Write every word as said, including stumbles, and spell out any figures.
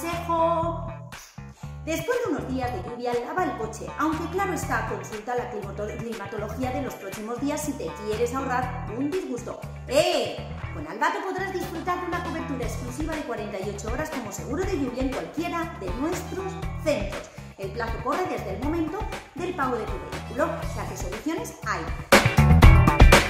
consejo. Después de unos días de lluvia, lava el coche, aunque claro está, consulta la climatología de los próximos días si te quieres ahorrar un disgusto. ¡Eh! Con Alvato podrás disfrutar de una cobertura exclusiva de cuarenta y ocho horas como seguro de lluvia en cualquiera de nuestros centros. El plazo corre desde el momento del pago de tu vehículo, o sea que soluciones hay.